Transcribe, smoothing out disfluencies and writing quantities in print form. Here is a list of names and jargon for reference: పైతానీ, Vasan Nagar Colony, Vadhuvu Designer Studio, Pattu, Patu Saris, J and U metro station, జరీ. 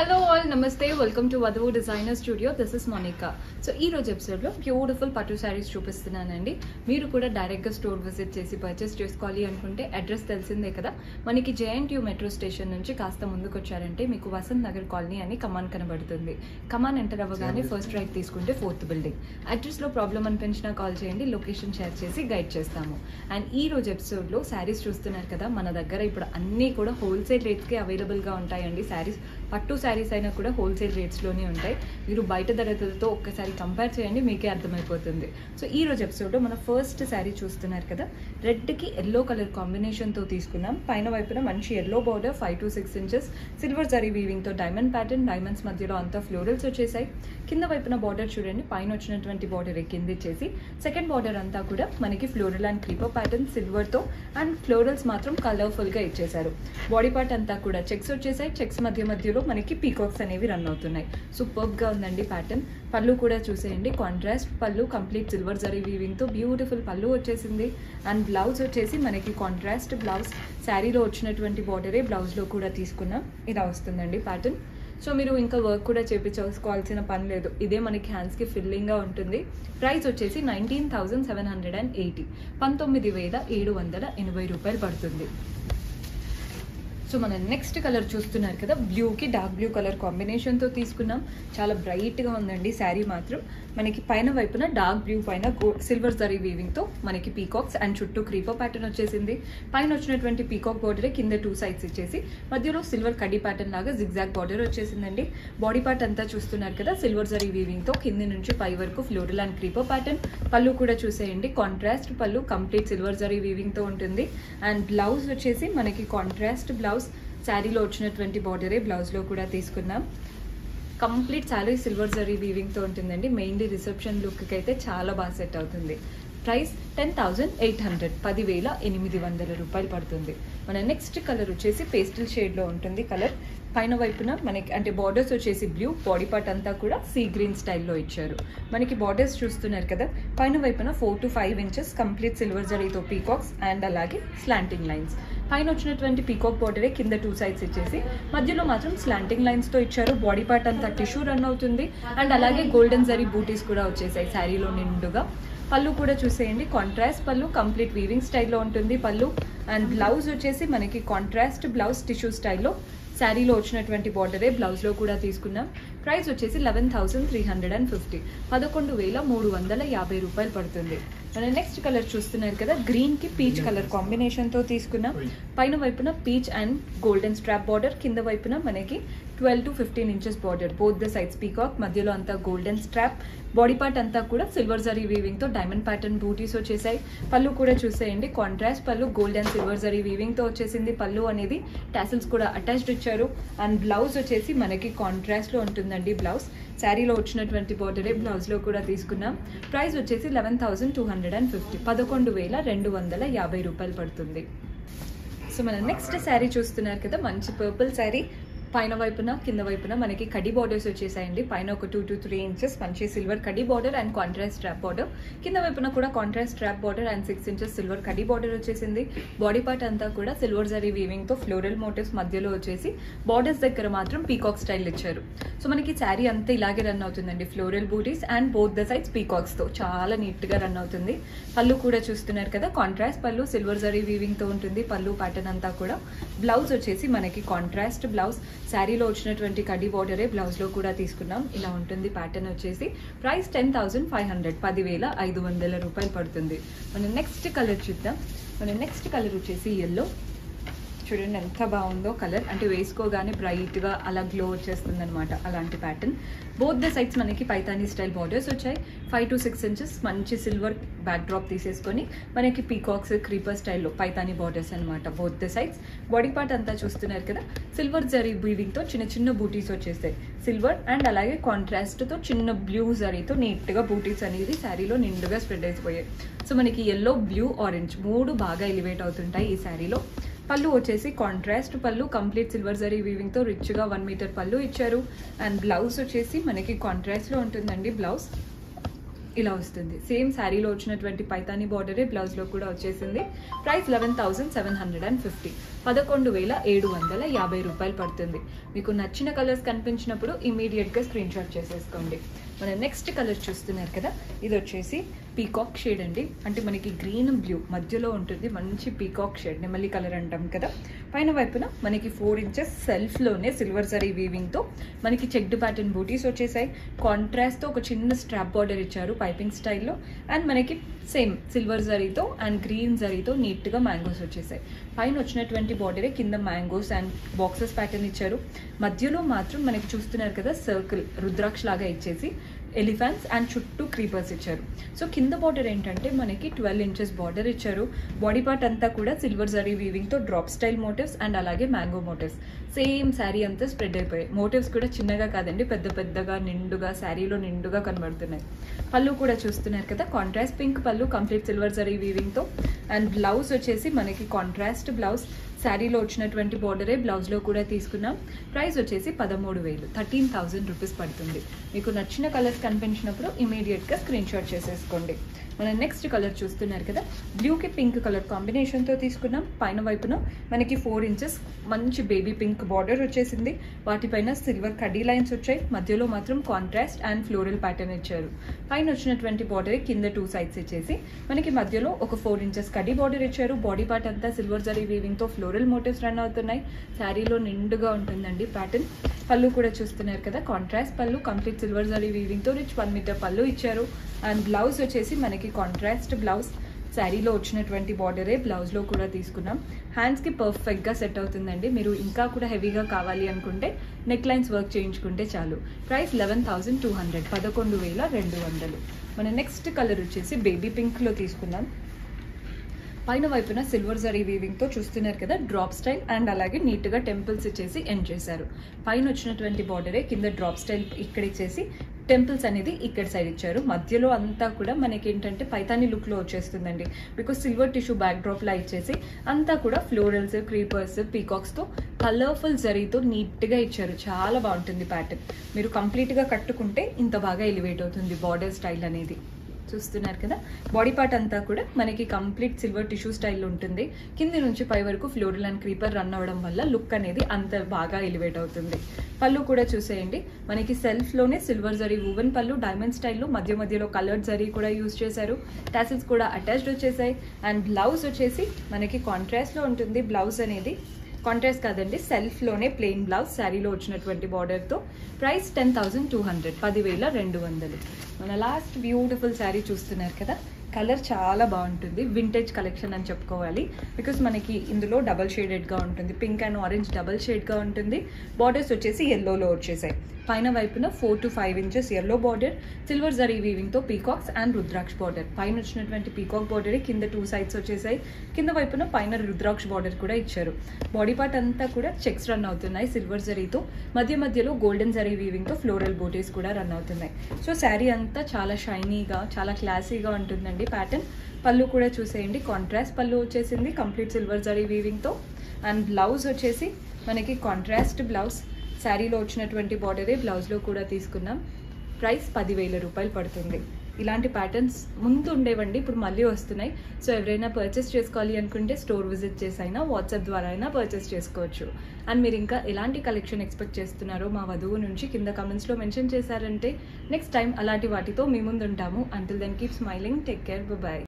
Hello all, namaste, welcome to Vadhuvu Designer Studio. This is Monica. So, in this episode, I beautiful Patu Saris. You can direct store visit and purchase the address. We have J and U metro station. We have Vasan Nagar Colony and Kaman enter first right to 4th building. Address lo problem anpinchina call cheyandi, location share chesi guide chestamu. And in this episode, lo sarees chustunnaru kada mana daggara ippudu anni kuda wholesale rates ki available ga untayandi sarees. Pattu sarees aina kuda wholesale rates lone untayi. Meeru bayata daratalato okkasari compare cheyandi meeke ardhamayipotundi. So ee roju episode lo mana first saree chustunnaru kada, red ki yellow color combination tho teeskunnam. Paina vaipuna manchi yellow border 5 to 6 inches, silver zari weaving tho diamond pattern, diamonds madhyalo anta florals vachesayi. Kinda vaipuna border chudandi, paina vachinatuvanti border ekindi chesi second border anta kuda maniki floral and creeper pattern silver tho and florals matram colorful ga ichesaru. Body part anta kuda checks vachesayi, checks madhya madhyalo మనకి peacocks అనేవి run అవుతున్నాయి. Superb గా ఉందండి pattern. పళ్ళు కూడా చూసేయండి, contrast పళ్ళు, complete silver జరీ weaving తో బ్యూటిఫుల్ పళ్ళు వచ్చేసింది. అండ్ బ్లౌజ్ వచ్చేసి మనకి కాంట్రాస్ట్ బ్లౌజ్, శారీలో వచ్చినటువంటి బార్డరే బ్లౌజ్ లో కూడా తీసుకున్నాం. ఇలా వస్తుందండి ప్యాటర్న్. సో మీరు ఇంకా వర్క్ కూడా చేయించుకోవాల్సిన పని లేదు, ఇదే మనకి హ్యాండ్స్కి ఫిల్లింగ్గా ఉంటుంది. ప్రైస్ వచ్చేసి 19,780, 19,780 పడుతుంది. సో మనం నెక్స్ట్ కలర్ చూస్తున్నారు కదా, బ్లూకి డార్క్ బ్లూ కలర్ కాంబినేషన్తో తీసుకున్నాం. చాలా బ్రైట్గా ఉందండి శారీ మాత్రం. మనకి పైన వైపున డార్క్ బ్లూ పైన సిల్వర్ జరీ వీవింగ్తో మనకి పీకాక్స్ అండ్ చుట్టూ క్రీపర్ ప్యాటర్న్ వచ్చేసింది. పైన వచ్చినటువంటి పీకాక్ బార్డరే, కింద 2 sides ఇచ్చేసి మధ్యలో సిల్వర్ కడ్డీ ప్యాటర్న్ లాగా జిగ్జాగ్ బార్డర్ వచ్చేసిందండి. బాడీ పార్ట్ అంతా చూస్తున్నారు కదా, సిల్వర్ జరీ వీవింగ్తో కింది నుంచి పై వరకు ఫ్లోరల్ అండ్ క్రీపర్ ప్యాటర్న్. పళ్ళు కూడా చూసేయండి, కాంట్రాస్ట్ పళ్ళు, కంప్లీట్ సిల్వర్ జరీ వీవింగ్తో ఉంటుంది. అండ్ బ్లౌజ్ వచ్చేసి మనకి కాంట్రాస్ట్ బ్లౌజ్, శారీలో వచ్చినటువంటి బార్డరే బ్లౌజ్లో కూడా తీసుకున్నాం. కంప్లీట్ శారీ సిల్వర్ జరీ వీవింగ్తో ఉంటుందండి. మెయిన్లీ రిసెప్షన్ లుక్కి అయితే చాలా బాగా సెట్ అవుతుంది. ప్రైస్ 10,800, 10,800 పడుతుంది. మన నెక్స్ట్ కలర్ వచ్చేసి పేస్టల్ షేడ్లో ఉంటుంది కలర్. పైన వైపున మనకి అంటే బార్డర్స్ వచ్చేసి బ్లూ, బాడీ పార్ట్ అంతా కూడా సీ గ్రీన్ స్టైల్లో ఇచ్చారు. మనకి బార్డర్స్ చూస్తున్నారు కదా, పైన వైపున 4 to 5 inches కంప్లీట్ సిల్వర్ జరీతో పీకాక్స్ అండ్ అలాగే స్లాంటింగ్ లైన్స్. పైన వచ్చినటువంటి పీకాక్ బార్డరే, కింద 2 sides ఇచ్చేసి మధ్యలో మాత్రం స్లాంటింగ్ లైన్స్తో ఇచ్చారు. బాడీ పార్ట్ అంతా టిష్యూ రన్ అవుతుంది. అండ్ అలాగే గోల్డెన్ జరీ బూటీస్ కూడా వచ్చేసాయి శారీలో నిండుగా. పళ్ళు కూడా చూసేయండి, కాంట్రాస్ట్ పళ్ళు, కంప్లీట్ వీవింగ్ స్టైల్లో ఉంటుంది పళ్ళు. అండ్ బ్లౌజ్ వచ్చేసి మనకి కాంట్రాస్ట్ బ్లౌజ్, టిష్యూ స్టైల్లో. శారీలో వచ్చినటువంటి బార్డరే బ్లౌజ్లో కూడా తీసుకున్నాం. ప్రైస్ వచ్చేసి 11,350, 11,350 పడుతుంది. మనం నెక్స్ట్ కలర్ చూస్తున్నారు కదా, గ్రీన్కి పీచ్ కలర్ కాంబినేషన్తో తీసుకున్నాం. పైన వైపున peach and golden strap border, కింద వైపున మనకి 12 to 15 inches border, both the sides peacock, మధ్యలో అంతా గోల్డెన్ స్ట్రాప్. బాడీ పార్ట్ అంతా కూడా సిల్వర్ జరీ వీవింగ్తో డైమండ్ ప్యాటర్న్ బూటీస్ వచ్చేసాయి. పళ్ళు కూడా చూసేయండి, కాంట్రాస్ట్ పళ్ళు, గోల్డెన్ సిల్వర్ జరీ వీవింగ్తో వచ్చేసింది. పళ్ళు అనేది టాసిల్స్ కూడా అటాచ్డ్ ఇచ్చారు. అండ్ బ్లౌజ్ వచ్చేసి మనకి కాంట్రాస్ట్లో ఉంటుందండి బ్లౌజ్. శారీలో వచ్చినటువంటి బార్డరే బ్లౌజ్లో కూడా తీసుకున్నాం. ప్రైస్ వచ్చేసి 11,250, 11,250 పడుతుంది. సో మనం నెక్స్ట్ శారీ చూస్తున్నారు కదా, మంచి పర్పుల్ శారీ. పైన వైపున కింద వైపున మనకి కడ్డీ బార్డర్స్ వచ్చేసాయండి. పైన ఒక 2 to 3 inches మంచి సిల్వర్ కడ్డీ border and contrast strap border, కింద వైపున కూడా contrast strap border and 6 inches silver కడ్డీ బార్డర్ వచ్చేసింది. బాడీ పార్ట్ అంతా కూడా సిల్వర్ జరీ వీవింగ్తో ఫ్లోరల్ మోటివ్స్ మధ్యలో వచ్చేసి బార్డర్స్ దగ్గర మాత్రం పీకాక్ స్టైల్ ఇచ్చారు. సో మనకి శారీ అంతా ఇలాగే రన్ అవుతుందండి, ఫ్లోరల్ బూటీస్ అండ్ బోత్ ద సైడ్స్ పీకాక్స్తో చాలా నీట్గా రన్ అవుతుంది. పళ్ళు కూడా చూస్తున్నారు కదా, కాంట్రాస్ట్ పళ్ళు, సిల్వర్ జరీ వీవింగ్తో ఉంటుంది పళ్ళు ప్యాటర్న్ అంతా కూడా. బ్లౌజ్ వచ్చేసి మనకి కాంట్రాస్ట్ బ్లౌజ్, శారీలో వచ్చినటువంటి కడ్డీ బార్డరే బ్లౌజ్లో కూడా తీసుకున్నాం. ఇలా ఉంటుంది ప్యాటర్న్ వచ్చేసి. ప్రైస్ 10,500, 10,500 పడుతుంది. మనం నెక్స్ట్ కలర్ చూద్దాం. మనం నెక్స్ట్ కలర్ వచ్చేసి ఎల్లో. చూడండి ఎంత బాగుందో కలర్, అంటే వేసుకోగానే బ్రైట్గా అలా గ్లో వచ్చేస్తుంది అనమాట. అలాంటి ప్యాటర్న్, బోత్ ద సైడ్స్ మనకి పైతానీ స్టైల్ బార్డర్స్ వచ్చాయి. 5 to 6 inches మంచి సిల్వర్ బ్యాక్ డ్రాప్ తీసేసుకొని మనకి పీకాక్స్, క్రీపర్ స్టైల్లో పైతానీ బార్డర్స్ అనమాట both the sides. Body part అంతా చూస్తున్నారు కదా, సిల్వర్ జరీ వీవింగ్తో చిన్న చిన్న బూటీస్ వచ్చేస్తాయి సిల్వర్. అండ్ అలాగే కాంట్రాస్ట్తో చిన్న బ్లూ జరీతో నీట్గా బూటీస్ అనేది శారీలో నిండుగా స్ప్రెడ్ అయిపోయాయి. సో మనకి ఎల్లో, బ్లూ, ఆరెంజ్ మూడు బాగా ఎలివేట్ అవుతుంటాయి ఈ శారీలో. పళ్ళు వచ్చేసి కాంట్రాస్ట్ పళ్ళు, కంప్లీట్ సిల్వర్ జరీ వీవింగ్తో రిచ్గా 1 మీటర్ పళ్ళు ఇచ్చారు. అండ్ బ్లౌజ్ వచ్చేసి మనకి కాంట్రాస్ట్లో ఉంటుందండి బ్లౌజ్. ఇలా వస్తుంది. సేమ్ శారీలో వచ్చినటువంటి పైతాని బార్డరే బ్లౌజ్లో కూడా వచ్చేసింది. ప్రైస్ 11,750, 11,750 పడుతుంది. మీకు నచ్చిన కలర్స్ కనిపించినప్పుడు ఇమీడియట్గా స్క్రీన్ షాట్ చేసేసుకోండి. మన నెక్స్ట్ కలర్ చూస్తున్నారు కదా, ఇది వచ్చేసి పీకాక్ షేడ్ అండి. అంటే మనకి గ్రీన్ బ్లూ మధ్యలో ఉంటుంది, మంచి పీకాక్ షేడ్, నెమలి కలర్ అంటాం కదా. పైన వైపున మనకి 4 inches సెల్ఫ్లోనే సిల్వర్ జరీ వీవింగ్తో మనకి చెక్డ్ ప్యాటర్న్ బూటీస్ వచ్చేసాయి. కాంట్రాస్ట్తో ఒక చిన్న స్ట్రాప్ బార్డర్ ఇచ్చారు పైపింగ్ స్టైల్లో. అండ్ మనకి సేమ్ సిల్వర్ జరీతో అండ్ గ్రీన్ జరీతో నీట్గా మ్యాంగోస్ వచ్చేసాయి. పైన వచ్చినటువంటి బార్డరే కింద మ్యాంగోస్ అండ్ బాక్సెస్ ప్యాటర్న్ ఇచ్చారు. మధ్యలో మాత్రం మనకి చూస్తున్నారు కదా సర్కిల్ రుద్రాక్ష లాగా ఇచ్చేసి ఎలిఫెంట్స్ అండ్ చుట్టూ క్రీపర్స్ ఇచ్చారు. సో కింద బార్డర్ ఏంటంటే మనకి 12 inches బార్డర్ ఇచ్చారు. బాడీ పార్ట్ అంతా కూడా సిల్వర్ జరీ వీవింగ్తో డ్రాప్ స్టైల్ మోటివ్స్ అండ్ అలాగే మ్యాంగో మోటివ్స్ సేమ్ శారీ అంతా స్ప్రెడ్ అయిపోయాయి. మోటివ్స్ కూడా చిన్నగా కాదండి, పెద్ద పెద్దగా నిండుగా శారీలో నిండుగా కనబడుతున్నాయి. పళ్ళు కూడా చూస్తున్నారు కదా, కాంట్రాస్ట్ పింక్ పళ్ళు, కంప్లీట్ సిల్వర్ జరీ వీవింగ్తో. అండ్ బ్లౌజ్ వచ్చేసి మనకి కాంట్రాస్ట్ బ్లౌజ్, శారీలో వచ్చినటువంటి బార్డరే బ్లౌజ్లో కూడా తీసుకున్నాం. ప్రైస్ వచ్చేసి 13,000, 13,000 rupees పడుతుంది. మీకు నచ్చిన కలర్స్ కనిపించినప్పుడు ఇమీడియట్గా స్క్రీన్ షాట్ చేసేసుకోండి. మనం నెక్స్ట్ కలర్ చూస్తున్నారు కదా, బ్లూకి పింక్ కలర్ కాంబినేషన్తో తీసుకున్నాం. పైన వైపున మనకి 4 inches మంచి బేబీ పింక్ బార్డర్ వచ్చేసింది. వాటిపైన సిల్వర్ కడ్డీ లైన్స్ వచ్చాయి. మధ్యలో మాత్రం కాంట్రాస్ట్ అండ్ ఫ్లోరల్ ప్యాటర్న్ ఇచ్చారు. పైన వచ్చినటువంటి బార్డర్ కింద 2 sides ఇచ్చేసి మనకి మధ్యలో ఒక 4 inches కడ్డీ బార్డర్ ఇచ్చారు. బాడీ పార్ట్ అంతా సిల్వర్ జరీ వీవింగ్తో ఫ్లోరల్ మోటివ్స్ రన్ అవుతున్నాయి. శారీలో నిండుగా ఉంటుందండి ప్యాటర్న్. పళ్ళు కూడా చూస్తున్నారు కదా, కాంట్రాస్ట్ పళ్ళు, కంప్లీట్ సిల్వర్ జరీ వీవింగ్తో రిచ్ 1 meter పళ్ళు ఇచ్చారు. అండ్ బ్లౌజ్ వచ్చేసి మనకి కాంట్రాస్ట్ బ్లౌజ్, శారీలో వచ్చినటువంటి బార్డరే బ్లౌజ్లో కూడా తీసుకున్నాం. హ్యాండ్స్కి పర్ఫెక్ట్గా సెట్ అవుతుందండి. మీరు ఇంకా కూడా హెవీగా కావాలి అనుకుంటే నెక్ లైన్స్ వర్క్ చేయించుకుంటే చాలు. ప్రైస్ 11,200, 11,200. మన నెక్స్ట్ కలర్ వచ్చేసి బేబీ పింక్లో తీసుకున్నాం. పైన వైపున సిల్వర్ జరీ వీవింగ్తో చూస్తున్నారు కదా డ్రాప్ స్టైల్ అండ్ అలాగే నీట్గా టెంపుల్స్ ఇచ్చేసి ఎండ్ చేశారు. పైన వచ్చినటువంటి బార్డరే కింద డ్రాప్ స్టైల్ ఇక్కడ ఇచ్చేసి టెంపుల్స్ అనేది ఇక్కడ సైడ్ ఇచ్చారు. మధ్యలో అంతా కూడా మనకి ఏంటంటే పైతాని లుక్లో వచ్చేస్తుందండి. బికాస్ సిల్వర్ టిష్యూ బ్యాక్ డ్రాప్లా ఇచ్చేసి అంతా కూడా ఫ్లోరల్స్, క్రీపర్స్, పీకాక్స్తో కలర్ఫుల్ జరీతో నీట్గా ఇచ్చారు. చాలా బాగుంటుంది ప్యాటర్న్. మీరు కంప్లీట్గా కట్టుకుంటే ఇంత బాగా ఎలివేట్ అవుతుంది బార్డర్ స్టైల్ అనేది. చూస్తున్నారు కదా బాడీ పార్ట్ అంతా కూడా మనకి కంప్లీట్ సిల్వర్ టిష్యూ స్టైల్ ఉంటుంది. కింది నుంచి పై వరకు ఫ్లోరల్ అండ్ క్రీపర్ రన్ అవ్వడం వల్ల లుక్ అనేది అంత బాగా ఎలివేట్ అవుతుంది. పళ్ళు కూడా చూసేయండి, మనకి సెల్ఫ్లోనే సిల్వర్ జరీ వువెన్ పళ్ళు, డైమండ్ స్టైల్లో మధ్య మధ్యలో కలర్డ్ జరీ కూడా యూజ్ చేశారు. టాసిల్స్ కూడా అటాచ్డ్ వచ్చేసాయి. అండ్ బ్లౌజ్ వచ్చేసి మనకి కాంట్రాస్ట్లో ఉంటుంది. బ్లౌజ్ అనేది కాంట్రాస్ట్ కాదండి, సెల్ఫ్లోనే ప్లెయిన్ బ్లౌజ్, శారీలో వచ్చినటువంటి బార్డర్తో. ప్రైస్ 10,200, 10,200. మన లాస్ట్ బ్యూటిఫుల్ శారీ చూస్తున్నారు కదా, కలర్ చాలా బాగుంటుంది, వింటేజ్ కలెక్షన్ అని చెప్పుకోవాలి. బికాస్ మనకి ఇందులో డబల్ షేడెడ్గా ఉంటుంది, పింక్ అండ్ ఆరెంజ్ డబల్ షేడ్గా ఉంటుంది. బార్డర్స్ వచ్చేసి ఎల్లోలో వచ్చేసాయి. పైన వైపున 4 to 5 inches yellow border, silver జరీ వీవింగ్తో పీకాక్స్ అండ్ రుద్రాక్ష బార్డర్. పైన వచ్చినటువంటి పీకాక్ బార్డరే కింద 2 sides వచ్చేసాయి. కింద వైపున పైన రుద్రాక్ష బార్డర్ కూడా ఇచ్చారు. బాడీ పార్ట్ అంతా కూడా చెక్స్ రన్ అవుతున్నాయి సిల్వర్ జరీతో. మధ్య మధ్యలో గోల్డెన్ జరీ వీవింగ్తో ఫ్లోరల్ బూటీస్ కూడా రన్ అవుతున్నాయి. సో శారీ అంతా చాలా షైనీగా, చాలా క్లాసీగా ఉంటుందండి ప్యాటర్న్. పళ్ళు కూడా చూసేయండి, కాంట్రాస్ట్ పళ్ళు వచ్చేసింది కంప్లీట్ సిల్వర్ జరీ వీవింగ్తో. అండ్ బ్లౌజ్ వచ్చేసి మనకి కాంట్రాస్ట్ బ్లౌజ్, శారీలో వచ్చినటువంటి బార్డరే బ్లౌజ్లో కూడా తీసుకున్నాం. ప్రైస్ 10,000 rupees పడుతుంది. ఇలాంటి ప్యాటర్న్స్ ముందు ఉండేవండి, ఇప్పుడు మళ్ళీ వస్తున్నాయి. సో ఎవరైనా పర్చేస్ చేసుకోవాలి అనుకుంటే స్టోర్ విజిట్ చేసి అయినా, వాట్సాప్ ద్వారా అయినా పర్చేస్ చేసుకోవచ్చు. అండ్ మీరు ఇంకా ఎలాంటి కలెక్షన్ ఎక్స్పెక్ట్ చేస్తున్నారో మా వధువు నుంచి కింద కమెంట్స్లో మెన్షన్ చేశారంటే నెక్స్ట్ టైం అలాంటి వాటితో మీ ముందు ఉంటాము. Until then keep smiling, take care, bye.